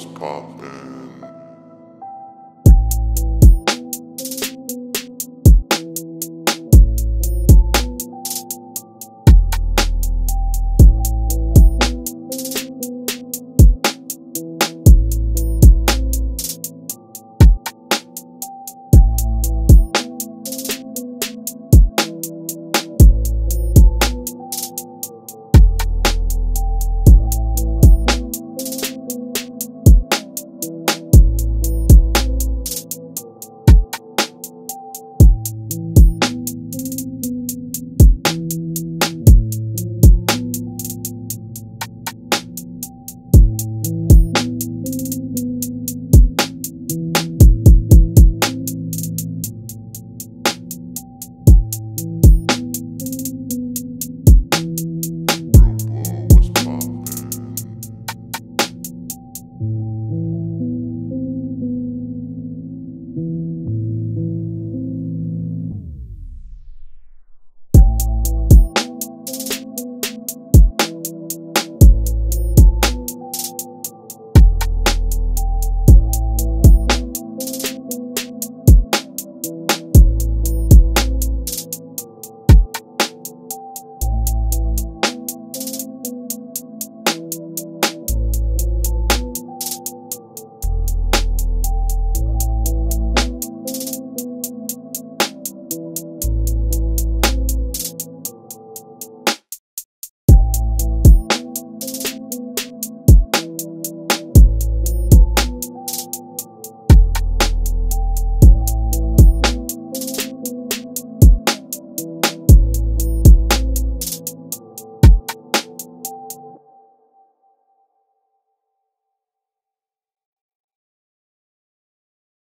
What's poppin'?